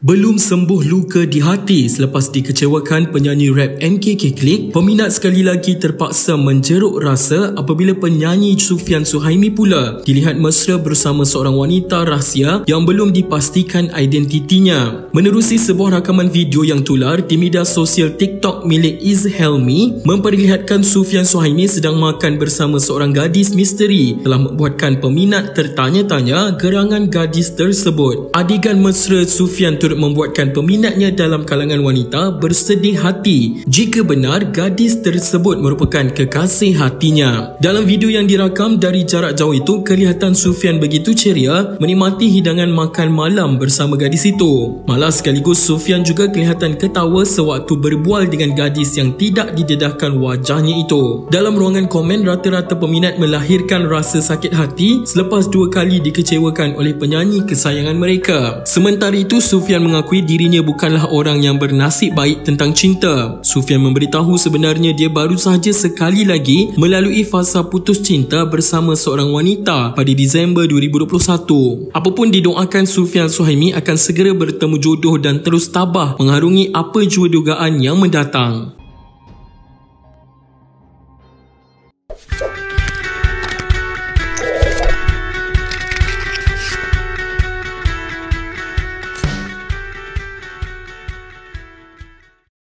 Belum sembuh luka di hati selepas dikecewakan penyanyi rap MK-Clique, peminat sekali lagi terpaksa menjeruk rasa apabila penyanyi Sufian Suhaimi pula dilihat mesra bersama seorang wanita rahsia yang belum dipastikan identitinya. Menerusi sebuah rakaman video yang tular di media sosial TikTok milik Iz Helmi memperlihatkan Sufian Suhaimi sedang makan bersama seorang gadis misteri telah membuatkan peminat tertanya-tanya gerangan gadis tersebut. Adegan mesra Sufian membuatkan peminatnya dalam kalangan wanita bersedih hati jika benar gadis tersebut merupakan kekasih hatinya. Dalam video yang dirakam dari jarak jauh itu, kelihatan Sufian begitu ceria menikmati hidangan makan malam bersama gadis itu. Malah sekaligus Sufian juga kelihatan ketawa sewaktu berbual dengan gadis yang tidak didedahkan wajahnya itu. Dalam ruangan komen, rata-rata peminat melahirkan rasa sakit hati selepas dua kali dikecewakan oleh penyanyi kesayangan mereka. Sementara itu, Sufian mengakui dirinya bukanlah orang yang bernasib baik tentang cinta. Sufian memberitahu sebenarnya dia baru sahaja sekali lagi melalui fasa putus cinta bersama seorang wanita pada Disember 2021. Apapun didoakan, Sufian Suhaimi akan segera bertemu jodoh dan terus tabah mengharungi apa jua dugaan yang mendatang.